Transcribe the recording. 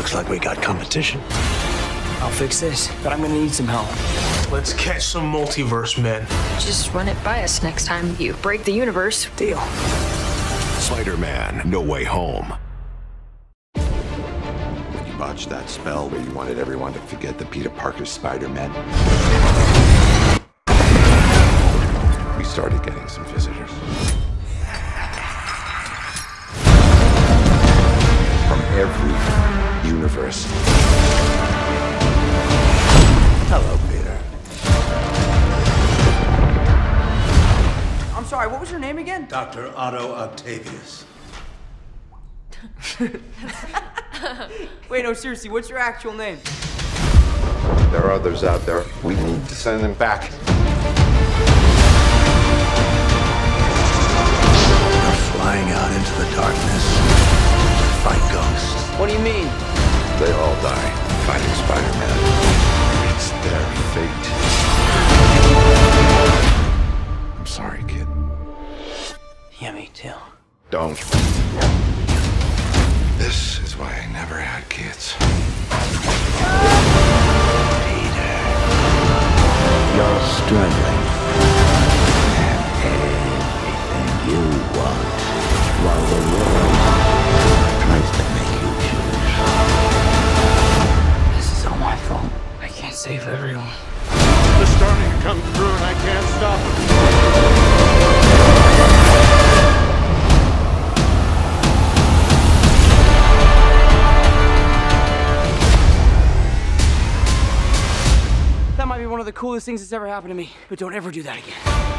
Looks like we got competition. I'll fix this, but I'm gonna need some help. Let's catch some multiverse men. Just run it by us next time you break the universe. Deal. Spider-Man: No Way Home. You botched that spell where you wanted everyone to forget that Peter Parker's Spider-Man. We started getting some visitors. From every universe. Hello, Peter. I'm sorry, what was your name again? Dr. Otto Octavius. Wait, no, seriously, what's your actual name? There are others out there. We need to send them back. We're flying out into the darkness to fight ghosts. What do you mean? They all die fighting Spider-Man. It's their fate. I'm sorry, kid. Yeah, me too. Don't. This is why I never had kids. Peter. You're struggling. And everything you want while the world tries to make you choose. This is all my fault. Save everyone. They're starting to come through and I can't stop them. That might be one of the coolest things that's ever happened to me, but don't ever do that again.